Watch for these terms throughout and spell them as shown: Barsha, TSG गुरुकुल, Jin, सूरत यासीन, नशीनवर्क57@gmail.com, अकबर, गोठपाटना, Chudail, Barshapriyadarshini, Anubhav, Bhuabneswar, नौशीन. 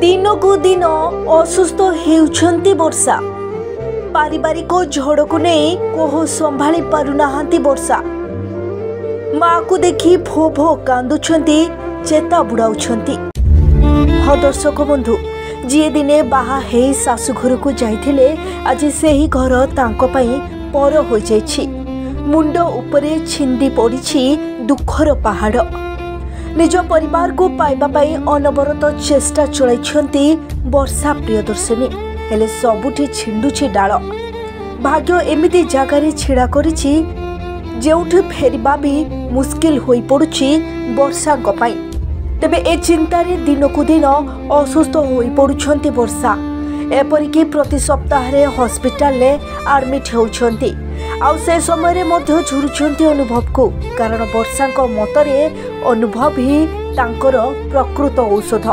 दिनकू दिन असुस्थ हेउछंती वर्षा पारिवारिक झड़ को नहीं कोह संभाली पारुनाहांती वर्षा माँ को देखी भो भो कांदुछंती चेता बुड़ाउछंती। हाँ दर्शक बंधु, जी दिने बाहा हे सासुघर को जाइथिले आज से ही घर तांको पई पर हो जाइछि। मुंड उपरे छिंदी पड़िछि दुखर पहाड़। निज परिवार को पाइबा पाई अनवरत चेष्टा चलैछंती वर्षा प्रियदर्शिनी, हेले सबुठी छिंडुछि डाल। भाग्य एमिति जगार छिड़ा करिछि जेउठी फेरिबा भी मुश्किल होई पड़ुछि वर्षा गपाई। तेबे ए चिंतारे दिनकू दिन असुस्थ होई पड़ुछंती वर्षा, एपरिकि प्रति सप्ताह हस्पिटाल रे आडमिट होउछंती। आउ से समय झुरुंट अनुभव को, कारण वर्षा मतरे अनुभव ही तांकर प्रकृत औषध।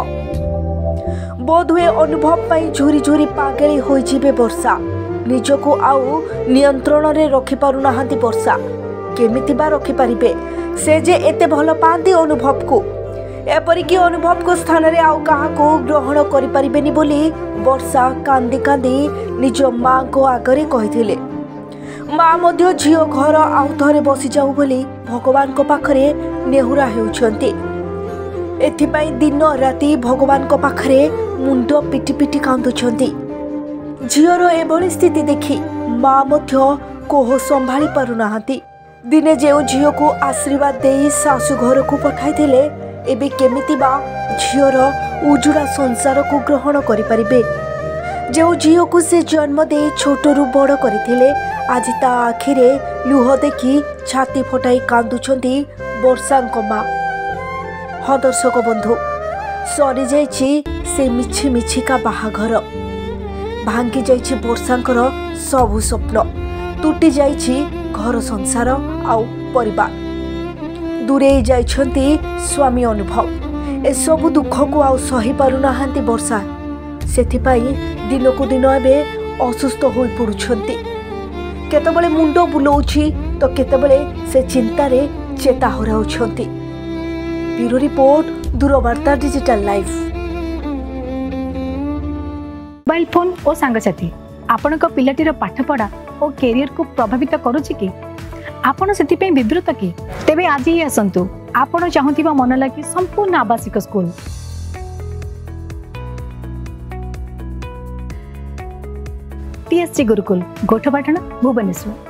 बोध हुए अनुभव पर झुरी झुरी पागेली होइजिबे वर्षा। निजको आउ नियंत्रण रे रखि पारु नाहांती वर्षा, केमिति बा रखि परिबे से जे एते भल पांती अनुभव को, एपरिक अनुभव को स्थान रे आउ काहाको ग्रहण करि परिबेनी बोली वर्षा कांदी कांदी निज माँ को आगरे कहिथिले। माँ मध्य झीओ घर आउ थरे बसी जाऊ बोली भगवान को पाखरे नेहुरा हेउछंती। एथिपाई दिन राति भगवान को पाखरे मुंड पिटी पिटी कांदुछंती। झीओर एभली स्थिति देखी माँ मध्य कोह संभाली पारु नाहांती। दिने जेउ झीओ को आशीर्वाद देई सासु घर को पठाइथिले, एबे केमिति बा झीओर उजुड़ा संसार को ग्रहण करि परिबे। जो झीओ को से जन्म दे छोटरू बड़ करिथिले, आज ता आखिरे लुह देखी छाती फटाई कांदुछंती वर्षांक माँ। हाँ दर्शक बंधु, सरी जाइछि से मिछि मिछिका बाहाघर, भांगी जाइछि वर्षांकर सबु स्वप्न, तुटी जाइछि घर संसार आउ परिवार, दूरे जाइछंती स्वामी अनुभव। ए सबु दुख को आउ सही पारु नाहांती वर्षा, सेथिपाई दिनकू दिन एबे असुस्थ होई पड़ुछंती। केतबेले मुंड बुलाउछि तो केतबेले से चिंतारे चेता हराउछंती। ब्यूरो रिपोर्ट, दूरवार्ता डिजिटल लाइफ। मोबाइल फोन और सांगसाथी आपनक पिलाटीर पाठपढ़ा और कैरियर को प्रभावित करुछि कि आपण सेथिपाई विव्रत कि? तेबे आज ही आसंतु आपण चाहुथिबा मन लागि संपूर्ण आवासिक स्कूल। TSG गुरुकुल, गोठपाटना, भुवनेश्वर।